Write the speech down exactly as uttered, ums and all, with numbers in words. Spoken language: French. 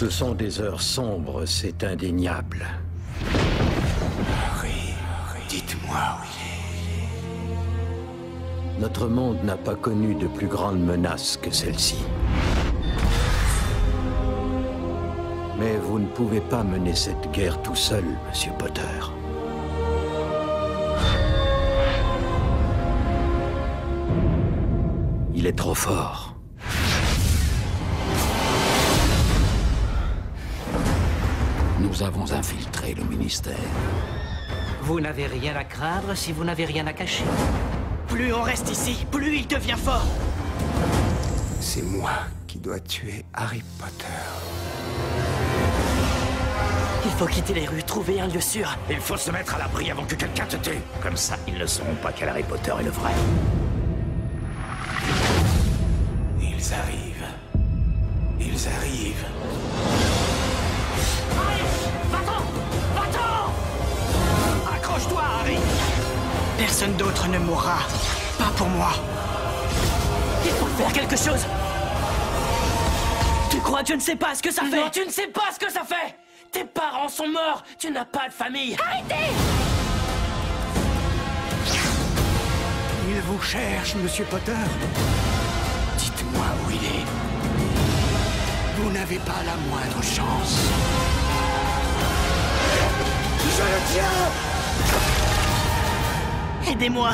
Ce sont des heures sombres, c'est indéniable. Harry, Harry. Dites-moi où il est. Notre monde n'a pas connu de plus grande menace que celle-ci. Mais vous ne pouvez pas mener cette guerre tout seul, Monsieur Potter. Il est trop fort. Nous avons infiltré le ministère. Vous n'avez rien à craindre si vous n'avez rien à cacher. Plus on reste ici, plus il devient fort. C'est moi qui dois tuer Harry Potter. Il faut quitter les rues, trouver un lieu sûr. Il faut se mettre à l'abri avant que quelqu'un te tue. Comme ça, ils ne sauront pas quel Harry Potter est le vrai. Ils arrivent. Ils arrivent. Personne d'autre ne mourra. Pas pour moi. Il faut faire quelque chose. Tu crois que je ne sais pas ce que ça fait? Non, tu ne sais pas ce que ça fait. Tes parents sont morts. Tu n'as pas de famille. Arrêtez! Il vous cherche, Monsieur Potter. Dites-moi où il est. Vous n'avez pas la moindre chance. Je le tiens! Aidez-moi!